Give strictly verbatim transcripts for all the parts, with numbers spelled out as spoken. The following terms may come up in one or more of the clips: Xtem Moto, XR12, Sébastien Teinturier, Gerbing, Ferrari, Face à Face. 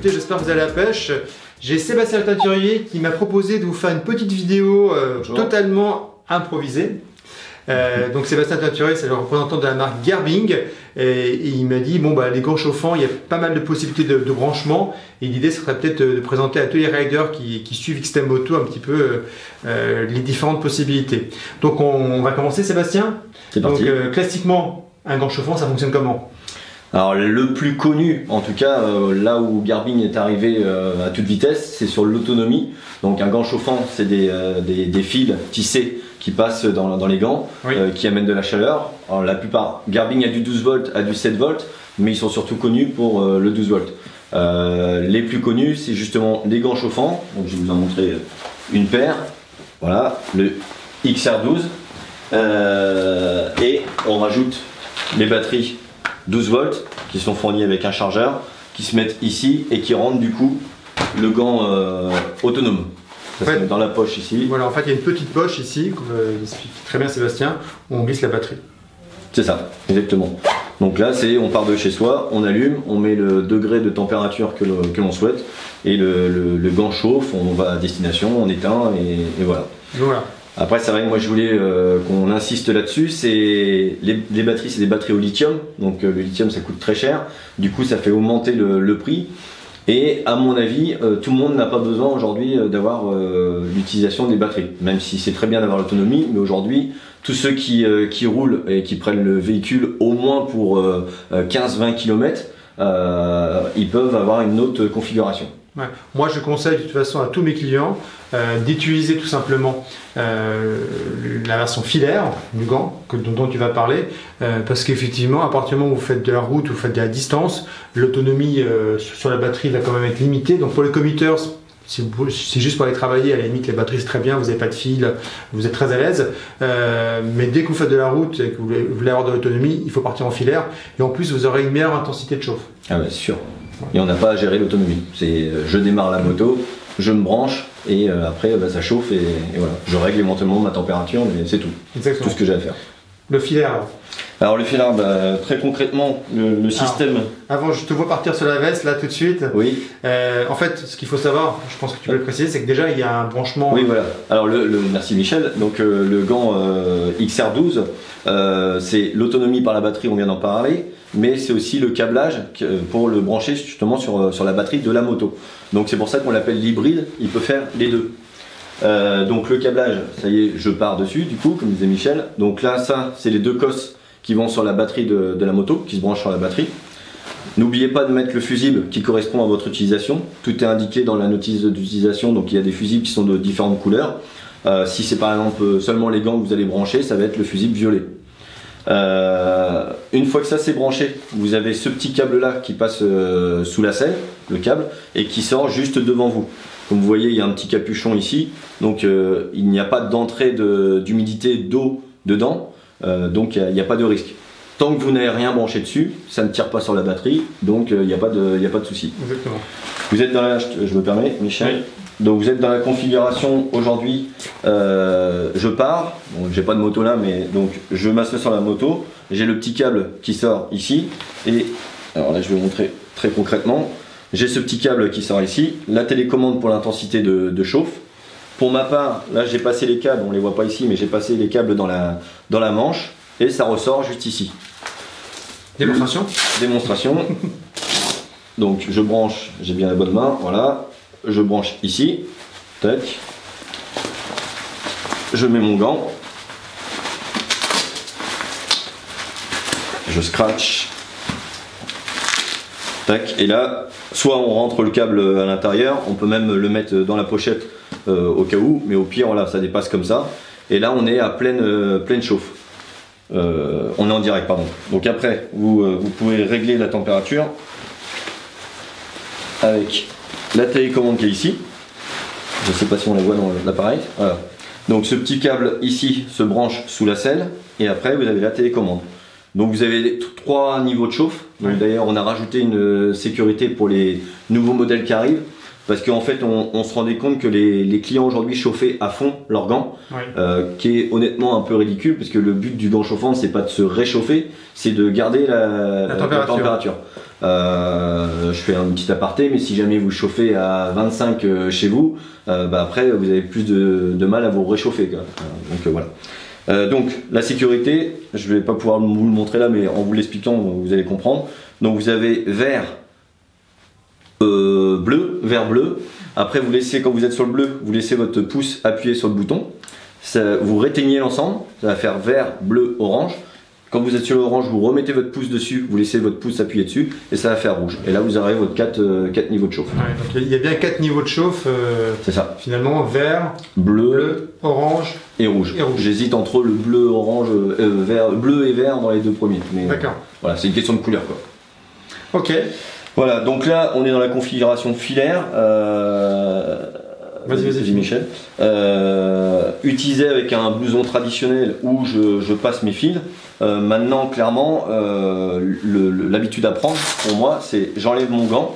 écoutez, j'espère que vous allez à la pêche. J'ai Sébastien Teinturier qui m'a proposé de vous faire une petite vidéo euh, totalement improvisée. Euh, donc Sébastien Teinturier, c'est le représentant de la marque Gerbing, et, et il m'a dit bon bah les gants chauffants, il y a pas mal de possibilités de, de branchement, et l'idée serait peut-être de présenter à tous les riders qui, qui suivent Xtem Moto un petit peu euh, les différentes possibilités. Donc on, on va commencer, Sébastien. C'est parti. Donc euh, classiquement, un gant chauffant, ça fonctionne comment? Alors le plus connu, en tout cas euh, là où Gerbing est arrivé euh, à toute vitesse, c'est sur l'autonomie. Donc un gant chauffant, c'est des, euh, des, des fils tissés qui passent dans, dans les gants, oui. euh, qui amènent de la chaleur. Alors, la plupart, Gerbing a du douze volts, a du sept volts, mais ils sont surtout connus pour euh, le douze volts. Euh, les plus connus, c'est justement les gants chauffants. Donc je vais vous en montrer une paire. Voilà, le X R douze. Euh, et on rajoute les batteries douze volts qui sont fournis avec un chargeur, qui se mettent ici et qui rendent du coup le gant euh, autonome. Ça se met dans la poche ici. Voilà, en fait il y a une petite poche ici, comme l'explique très bien Sébastien, où on glisse la batterie. C'est ça, exactement. Donc là c'est, on part de chez soi, on allume, on met le degré de température que l'on souhaite et le, le, le gant chauffe, on va à destination, on éteint et, et voilà. Voilà. Après c'est vrai que moi je voulais euh, qu'on insiste là-dessus, c'est les, les batteries, c'est des batteries au lithium, donc euh, le lithium ça coûte très cher, du coup ça fait augmenter le, le prix, et à mon avis euh, tout le monde n'a pas besoin aujourd'hui euh, d'avoir euh, l'utilisation des batteries, même si c'est très bien d'avoir l'autonomie, mais aujourd'hui tous ceux qui, euh, qui roulent et qui prennent le véhicule au moins pour euh, quinze à vingt kilomètres, euh, ils peuvent avoir une autre configuration. Ouais. Moi je conseille de toute façon à tous mes clients euh, d'utiliser tout simplement euh, la version filaire du gant que, dont, dont tu vas parler, euh, parce qu'effectivement à partir du moment où vous faites de la route ou vous faites de la distance, l'autonomie euh, sur la batterie va quand même être limitée. Donc pour les committeurs, c'est juste pour aller travailler, à la limite les batteries c'est très bien, vous n'avez pas de fil, vous êtes très à l'aise, euh, mais dès que vous faites de la route et que vous voulez avoir de l'autonomie, il faut partir en filaire, et en plus vous aurez une meilleure intensité de chauffe. Ah bien sûr. Et on n'a pas à gérer l'autonomie. C'est euh, je démarre la moto, je me branche et euh, après bah, ça chauffe et, et voilà. Je règle éventuellement ma température, mais c'est tout. Exactement. Tout ce que j'ai à faire. Le filaire. Alors le filaire, bah, très concrètement, le, le système. Alors, avant, je te vois partir sur la veste là tout de suite. Oui. Euh, en fait, ce qu'il faut savoir, je pense que tu peux le préciser, c'est que déjà il y a un branchement. Oui, voilà. Alors le, le merci Michel. Donc euh, le gant euh, X R douze, euh, c'est l'autonomie par la batterie, on vient d'en parler. Mais c'est aussi le câblage pour le brancher justement sur, sur la batterie de la moto. Donc c'est pour ça qu'on l'appelle l'hybride, il peut faire les deux. Euh, donc le câblage, ça y est, je pars dessus du coup, comme disait Michel. Donc là, ça, c'est les deux cosses qui vont sur la batterie de, de la moto, qui se branchent sur la batterie. N'oubliez pas de mettre le fusible qui correspond à votre utilisation. Tout est indiqué dans la notice d'utilisation, donc il y a des fusibles qui sont de différentes couleurs. Euh, si c'est par exemple seulement les gants que vous allez brancher, ça va être le fusible violet. Euh, une fois que ça c'est branché, vous avez ce petit câble là qui passe euh, sous la selle, le câble, et qui sort juste devant vous. Comme vous voyez, il y a un petit capuchon ici, donc euh, il n'y a pas d'entrée d'humidité d'eau dedans, euh, donc il n'y a, a pas de risque. Tant que vous n'avez rien branché dessus, ça ne tire pas sur la batterie, donc il euh, n'y a pas de, de souci. Exactement. Vous êtes dans la, je, je me permets, Michel. Oui. Donc vous êtes dans la configuration aujourd'hui, euh, je pars, bon, j'ai pas de moto là, mais donc je m'assois sur la moto, j'ai le petit câble qui sort ici, et alors là je vais vous montrer très concrètement, j'ai ce petit câble qui sort ici, la télécommande pour l'intensité de, de chauffe. Pour ma part, là j'ai passé les câbles, on les voit pas ici, mais j'ai passé les câbles dans la, dans la manche, et ça ressort juste ici. Démonstration. Démonstration. Donc je branche, j'ai bien la bonne main, voilà. Je branche ici, tac, je mets mon gant, je scratch, tac, et là, soit on rentre le câble à l'intérieur, on peut même le mettre dans la pochette euh, au cas où, mais au pire, voilà, ça dépasse comme ça, et là on est à pleine, euh, pleine chauffe. Euh, on est en direct, pardon. Donc après, vous, euh, vous pouvez régler la température avec la télécommande qui est ici, je ne sais pas si on la voit dans l'appareil, voilà. Donc ce petit câble ici se branche sous la selle et après vous avez la télécommande. Donc vous avez trois niveaux de chauffe, oui. D'ailleurs on a rajouté une sécurité pour les nouveaux modèles qui arrivent, parce qu'en fait on, on se rendait compte que les, les clients aujourd'hui chauffaient à fond leur gant, oui. euh, qui est honnêtement un peu ridicule, parce que le but du gant chauffant c'est pas de se réchauffer, c'est de garder la, la température, la température. Euh, je fais un petit aparté, mais si jamais vous chauffez à vingt-cinq chez vous, euh, bah après vous avez plus de, de mal à vous réchauffer quoi. Donc euh, voilà. Euh, donc la sécurité, je vais pas pouvoir vous le montrer là, mais en vous l'expliquant vous allez comprendre. Donc vous avez vert, euh, bleu, vert bleu. Après vous laissez, quand vous êtes sur le bleu, vous laissez votre pouce appuyer sur le bouton. Ça, vous réteignez l'ensemble, ça va faire vert, bleu, orange. Quand vous êtes sur l'orange, vous remettez votre pouce dessus, vous laissez votre pouce appuyer dessus et ça va faire rouge. Et là, vous aurez vos quatre, quatre niveaux de chauffe. Ouais, donc il y a bien quatre niveaux de chauffe. Euh, C'est ça. Finalement, vert, bleu, bleu orange et rouge. Et rouge. J'hésite entre le bleu, orange, euh, vert, bleu et vert dans les deux premiers. D'accord. Voilà, c'est une question de couleur, quoi. Ok. Voilà, donc là, on est dans la configuration filaire. Euh... Vas-y, vas-y, Michel. Euh, utilisé avec un blouson traditionnel où je, je passe mes fils. Euh, maintenant, clairement, euh, l'habitude à prendre pour moi, c'est j'enlève mon gant,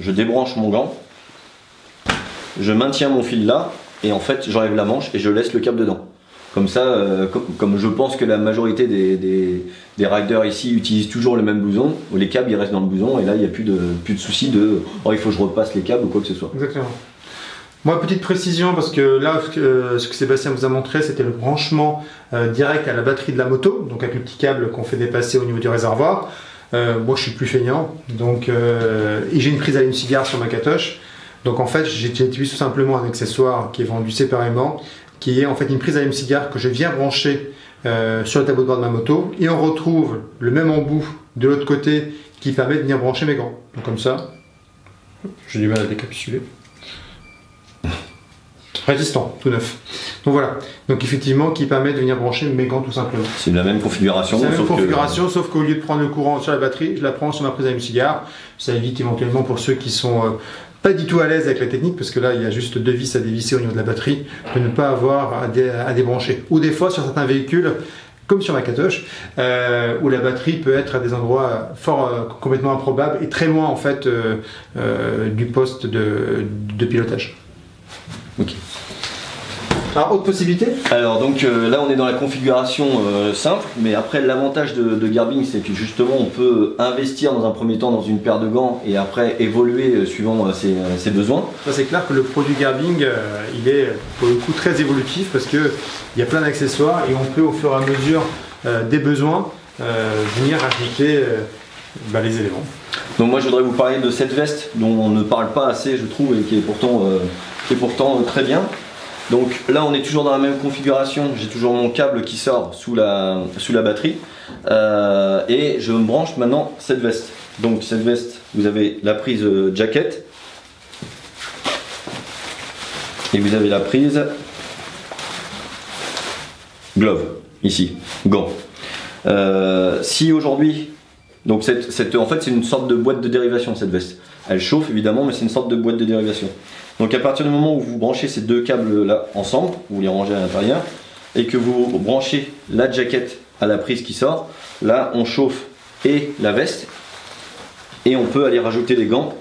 je débranche mon gant, je maintiens mon fil là, et en fait, j'enlève la manche et je laisse le câble dedans. Comme ça, euh, comme, comme je pense que la majorité des, des, des riders ici utilisent toujours le même blouson, où les câbles ils restent dans le blouson et là, il n'y a plus de, plus de soucis de oh, il faut que je repasse les câbles ou quoi que ce soit. Exactement. Moi, petite précision, parce que là, euh, ce que Sébastien vous a montré, c'était le branchement euh, direct à la batterie de la moto, donc avec le petit câble qu'on fait dépasser au niveau du réservoir. Euh, moi, je suis plus feignant, donc euh, et j'ai une prise à une cigare sur ma catoche. Donc en fait, j'ai tout simplement un accessoire qui est vendu séparément, qui est en fait une prise à une cigare que je viens brancher euh, sur le tableau de bord de ma moto, et on retrouve le même embout de l'autre côté qui permet de venir brancher mes gants. Donc comme ça, j'ai du mal à décapsuler. Résistant, tout neuf. Donc voilà, donc effectivement qui permet de venir brancher mes gants tout simplement. C'est la même configuration. C'est la même sauf configuration, que... sauf qu'au lieu de prendre le courant sur la batterie, je la prends sur ma prise à une cigare. Ça évite éventuellement pour ceux qui sont euh, pas du tout à l'aise avec la technique, parce que là il y a juste deux vis à dévisser au niveau de la batterie, de ne pas avoir à, dé à débrancher. Ou des fois sur certains véhicules, comme sur ma catoche, euh, où la batterie peut être à des endroits fort, euh, complètement improbables et très loin en fait euh, euh, du poste de, de pilotage. Ok. Alors, autre possibilité ? Alors, donc euh, là, on est dans la configuration euh, simple, mais après, l'avantage de, de Gerbing, c'est que justement, on peut investir dans un premier temps dans une paire de gants et après évoluer euh, suivant euh, ses, euh, ses besoins. C'est clair que le produit Gerbing, euh, il est pour le coup très évolutif parce qu'il y a plein d'accessoires et on peut au fur et à mesure euh, des besoins euh, venir ajouter euh, bah, les éléments. Donc, moi, je voudrais vous parler de cette veste dont on ne parle pas assez, je trouve, et qui est pourtant. Euh, Et pourtant très bien. Donc là on est toujours dans la même configuration, j'ai toujours mon câble qui sort sous la, sous la batterie euh, et je me branche maintenant cette veste. Donc cette veste, vous avez la prise jacket et vous avez la prise glove ici, gant. Euh, si aujourd'hui, donc cette, cette, en fait c'est une sorte de boîte de dérivation cette veste. Elle chauffe évidemment mais c'est une sorte de boîte de dérivation. Donc à partir du moment où vous branchez ces deux câbles là ensemble, vous les rangez à l'intérieur et que vous branchez la jaquette à la prise qui sort, là on chauffe et la veste et on peut aller rajouter des gants.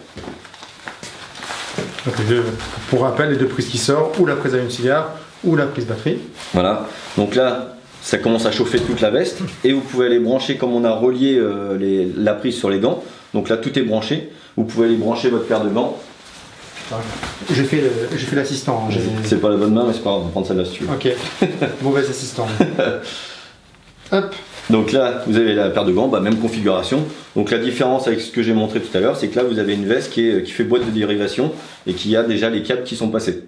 Donc les deux, pour rappel, les deux prises qui sortent, ou la prise à une cigare ou la prise batterie. Voilà, donc là ça commence à chauffer toute la veste et vous pouvez aller brancher comme on a relié euh, les, la prise sur les gants. Donc là tout est branché, vous pouvez aller brancher votre paire de gants. J'ai fait l'assistant. Hein, c'est pas la bonne main, mais c'est pas grave, on va prendre celle-là si tu veux. Ok, mauvais assistant. Hop. Donc là, vous avez la paire de gants, bah, même configuration. Donc la différence avec ce que j'ai montré tout à l'heure, c'est que là, vous avez une veste qui, est, qui fait boîte de dérivation et qui a déjà les câbles qui sont passés.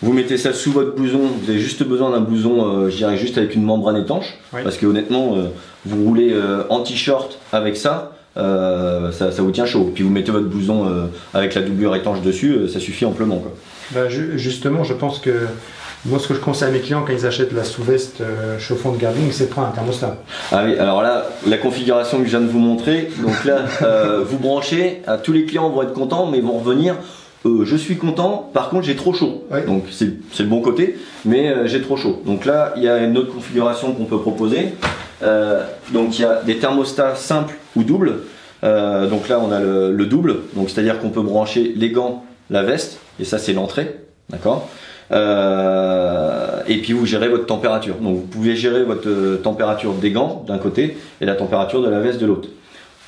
Vous mettez ça sous votre blouson, vous avez juste besoin d'un blouson, euh, je dirais juste avec une membrane étanche, oui. Parce que honnêtement, euh, vous roulez euh, en t-shirt avec ça. Euh, ça, ça vous tient chaud. Puis vous mettez votre blouson euh, avec la doublure étanche dessus, euh, ça suffit amplement quoi. Bah, je, justement, je pense que moi, ce que je conseille à mes clients quand ils achètent la sous-veste euh, chauffante Gerbing, c'est de prendre un thermostat. Ah oui, alors là, la configuration que je viens de vous montrer, donc là, euh, vous branchez, à tous les clients vont être contents, mais vont revenir. Euh, je suis content, par contre j'ai trop chaud, ouais. Donc c'est le bon côté, mais euh, j'ai trop chaud. Donc là il y a une autre configuration qu'on peut proposer, euh, donc il y a des thermostats simples ou doubles, euh, donc là on a le, le double, donc c'est à dire qu'on peut brancher les gants, la veste, et ça c'est l'entrée, d'accord. Euh, et puis vous gérez votre température, donc vous pouvez gérer votre température des gants d'un côté et la température de la veste de l'autre.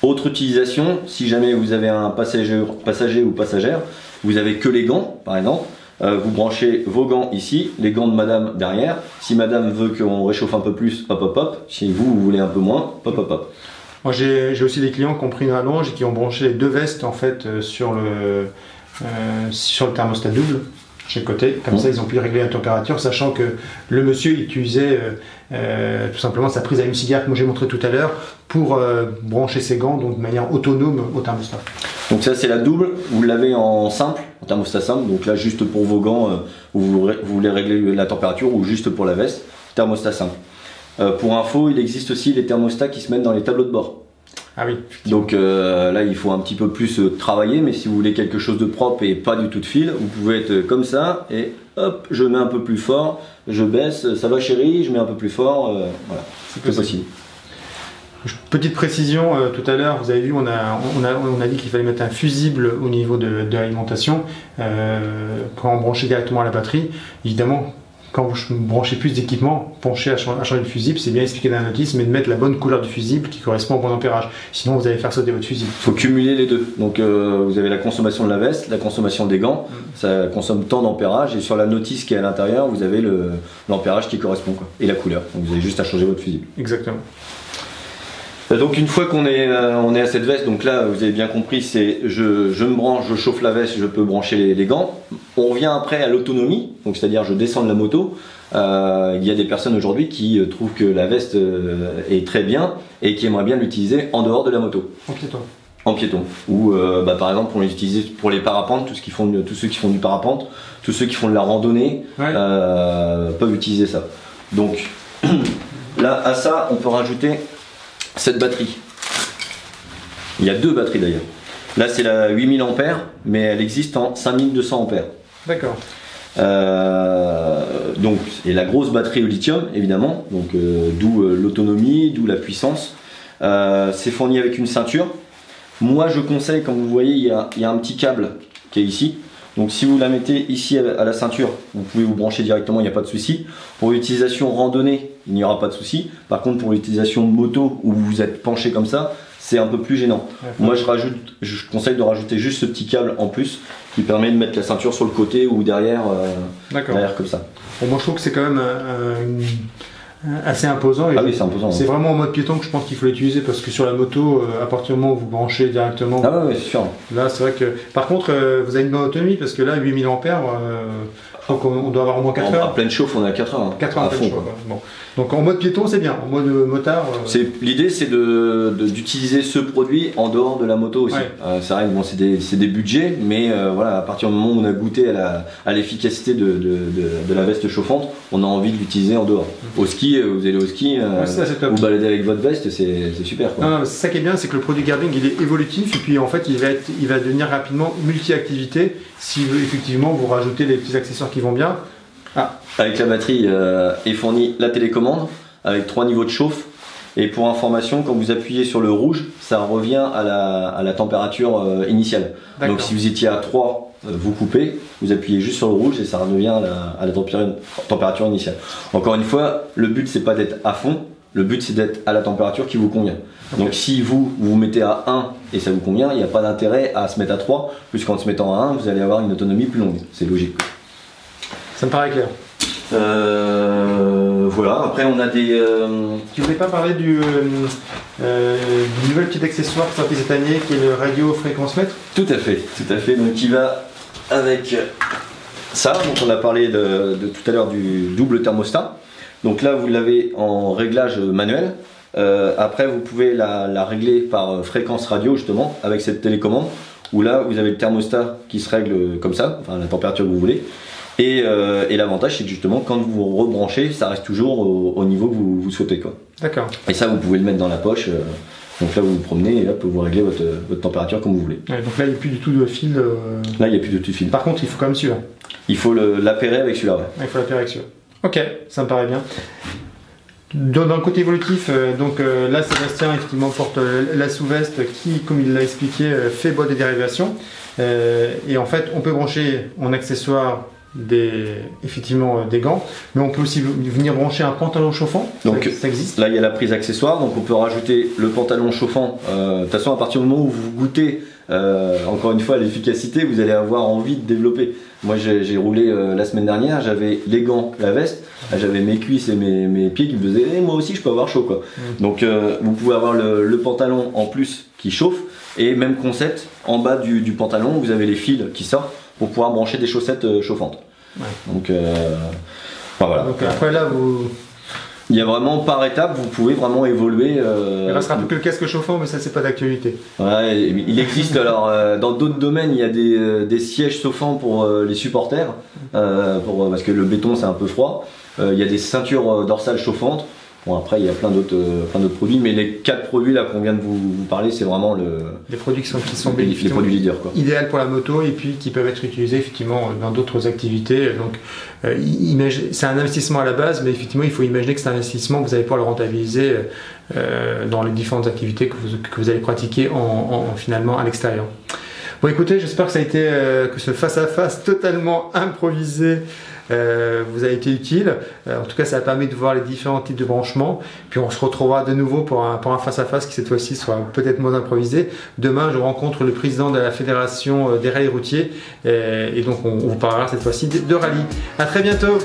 Autre utilisation, si jamais vous avez un passager, passager ou passagère, vous avez que les gants par exemple, euh, vous branchez vos gants ici, les gants de madame derrière, si madame veut qu'on réchauffe un peu plus, hop hop hop, si vous, vous voulez un peu moins, hop hop hop. Moi j'ai aussi des clients qui ont pris une rallonge et qui ont branché les deux vestes en fait euh, sur, le, euh, sur le thermostat double. Chaque côté, comme mmh. ça ils ont pu régler la température, sachant que le monsieur utilisait euh, euh, tout simplement sa prise à une cigarette, moi j'ai montré tout à l'heure, pour euh, brancher ses gants donc de manière autonome au thermostat. Donc ça c'est la double, vous l'avez en simple, en thermostat simple, donc là juste pour vos gants, euh, vous, vous voulez régler la température ou juste pour la veste, thermostat simple. Euh, pour info, il existe aussi les thermostats qui se mettent dans les tableaux de bord. Ah oui. Donc euh, là il faut un petit peu plus euh, travailler, mais si vous voulez quelque chose de propre et pas du tout de fil, vous pouvez être euh, comme ça et hop, je mets un peu plus fort, je baisse, ça va chérie, je mets un peu plus fort, euh, voilà, c'est possible. possible. Petite précision, euh, tout à l'heure vous avez vu, on a, on a, on a dit qu'il fallait mettre un fusible au niveau de, de l'alimentation, euh, quand on branchait directement à la batterie, évidemment. Quand vous branchez plus d'équipement, penchez à changer de fusible, c'est bien expliqué dans la notice, mais de mettre la bonne couleur du fusible qui correspond au bon ampérage. Sinon, vous allez faire sauter votre fusible. Il faut cumuler les deux. Donc, euh, vous avez la consommation de la veste, la consommation des gants, mmh. ça consomme tant d'ampérage, et sur la notice qui est à l'intérieur, vous avez l'ampérage qui correspond, quoi, et la couleur. Donc, vous avez juste à changer votre fusible. Exactement. Donc une fois qu'on est, euh, on est à cette veste, donc là vous avez bien compris, c'est je, je me branche, je chauffe la veste, je peux brancher les, les gants. On revient après à l'autonomie, donc c'est-à-dire je descends de la moto. Euh, il y a des personnes aujourd'hui qui euh, trouvent que la veste euh, est très bien et qui aimeraient bien l'utiliser en dehors de la moto. En piéton. En piéton. Ou euh, bah, par exemple pour les utiliser pour les parapentes, tous, qui font, tous ceux qui font du parapente, tous ceux qui font de la randonnée, ouais. euh, peuvent utiliser ça. Donc là à ça on peut rajouter cette batterie, il y a deux batteries d'ailleurs. Là c'est la huit mille ampères, mais elle existe en cinq mille deux cents ampères. D'accord. Euh, donc et la grosse batterie au lithium évidemment, donc euh, d'où euh, l'autonomie, d'où la puissance. Euh, c'est fourni avec une ceinture. Moi je conseille, comme vous voyez, il y a, il y a un petit câble qui est ici. Donc si vous la mettez ici à la ceinture, vous pouvez vous brancher directement, il n'y a pas de souci. Pour l'utilisation randonnée, il n'y aura pas de souci. Par contre, pour l'utilisation moto où vous êtes penché comme ça, c'est un peu plus gênant. Moi, je, rajoute, je conseille de rajouter juste ce petit câble en plus qui permet de mettre la ceinture sur le côté ou derrière, euh, derrière comme ça. Bon, moi, je trouve que c'est quand même euh, une... assez imposant. Ah oui, c'est imposant. C'est vraiment en mode piéton que je pense qu'il faut l'utiliser, parce que sur la moto, euh, à partir du moment où vous branchez directement. Ah ouais, ouais, c'est sûr. Là, c'est vrai que. Par contre, euh, vous avez une bonne autonomie, parce que là, huit mille ampères, euh, je crois qu'on doit avoir au moins quatre heures. À pleine chauffe, on est à quatre heures. Hein. quatre heures à, à fond. Chauffe, bon. Donc en mode piéton, c'est bien. En mode motard. Euh... L'idée, c'est d'utiliser de, de, ce produit en dehors de la moto aussi. Ouais. Euh, c'est vrai que bon, c'est des, des budgets, mais euh, voilà, à partir du moment où on a goûté à l'efficacité de, de, de, de la veste chauffante, on a envie de l'utiliser en dehors. Mm-hmm. Au ski, vous allez au ski, euh, ça, vous baladez avec votre veste, c'est super. Quoi. Non, non, ça qui est bien, c'est que le produit Gerbing, il est évolutif, et puis en fait il va, être, il va devenir rapidement multi-activité si effectivement vous rajoutez les petits accessoires qui vont bien. Ah. Avec la batterie euh, est fournie la télécommande avec trois niveaux de chauffe, et pour information, quand vous appuyez sur le rouge, ça revient à la, à la température euh, initiale. Donc si vous étiez à trois, vous coupez, vous appuyez juste sur le rouge et ça revient à la, à la température initiale. Encore une fois, le but c'est pas d'être à fond, le but c'est d'être à la température qui vous convient. Okay. Donc si vous vous, vous mettez à un et ça vous convient, il n'y a pas d'intérêt à se mettre à trois, puisqu'en se mettant à un, vous allez avoir une autonomie plus longue, c'est logique. Ça me paraît clair. Euh, voilà, après on a des... Euh... Tu voulais pas parler du, euh, euh, du nouvel petit accessoire qui est sorti cette année, qui est le radio fréquence mètre? Tout à fait, tout à fait, donc il va... avec ça, donc on a parlé de, de tout à l'heure du double thermostat, donc là vous l'avez en réglage manuel, euh, après vous pouvez la, la régler par fréquence radio justement avec cette télécommande, où là vous avez le thermostat qui se règle comme ça, enfin la température que vous voulez, et, euh, et l'avantage c'est que justement quand vous rebranchez, ça reste toujours au, au niveau que vous, vous souhaitez, quoi. D'accord. Et ça vous pouvez le mettre dans la poche, euh, donc là vous vous promenez et là vous réglez votre, votre température comme vous voulez. Ouais, donc là il n'y a plus du tout de fil. Euh... Là il n'y a plus du tout de fil. Par contre il faut quand même celui-là. Il faut l'appairer avec celui-là. Ouais. Il faut l'appairer avec celui-là. Ok, ça me paraît bien. D'un côté évolutif, euh, donc euh, là Sébastien effectivement porte euh, la sous-veste qui, comme il l'a expliqué, euh, fait bois des dérivations. Euh, et en fait, on peut brancher en accessoire des, effectivement euh, des gants, mais on peut aussi venir brancher un pantalon chauffant. Donc ça, ça existe. Là, il y a la prise accessoire, donc on peut rajouter le pantalon chauffant. Euh, de toute façon, à partir du moment où vous goûtez, euh, encore une fois, l'efficacité, vous allez avoir envie de développer. Moi, j'ai roulé euh, la semaine dernière, j'avais les gants, la veste, j'avais mes cuisses et mes, mes pieds qui me faisaient eh, « moi aussi, je peux avoir chaud ». quoi. Mmh. Donc, euh, vous pouvez avoir le, le pantalon en plus qui chauffe et même concept, en bas du, du pantalon, vous avez les fils qui sortent pour pouvoir brancher des chaussettes chauffantes. Ouais. Donc, euh, enfin, voilà. Donc, après là, vous... Il y a vraiment par étapes, vous pouvez vraiment évoluer. Euh... Il restera plus que le casque chauffant, mais ça c'est pas d'actualité. Ouais, il existe alors euh, dans d'autres domaines, il y a des, euh, des sièges chauffants pour euh, les supporters, euh, pour, parce que le béton c'est un peu froid. Euh, il y a des ceintures euh, dorsales chauffantes. Bon, après il y a plein d'autres euh, plein d'autres produits, mais les quatre produits là qu'on vient de vous, vous parler, c'est vraiment le les produits qui sont qui sont les, les produits leaders quoi. Idéal pour la moto et puis qui peuvent être utilisés effectivement dans d'autres activités. Donc euh, c'est un investissement à la base, mais effectivement il faut imaginer que c'est un investissement que vous allez pouvoir le rentabiliser euh, dans les différentes activités que vous que vous allez pratiquer en, en finalement à l'extérieur. Bon, écoutez, j'espère que ça a été euh, que ce face à face totalement improvisé Euh, vous a été utile. Euh, en tout cas, ça a permis de voir les différents types de branchements. Puis on se retrouvera de nouveau pour un, pour un face à face qui cette fois-ci soit peut-être moins improvisé. Demain, je rencontre le président de la fédération des rallyes routiers et, et donc on, on vous parlera cette fois-ci de, de rallye. À très bientôt.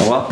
Au revoir.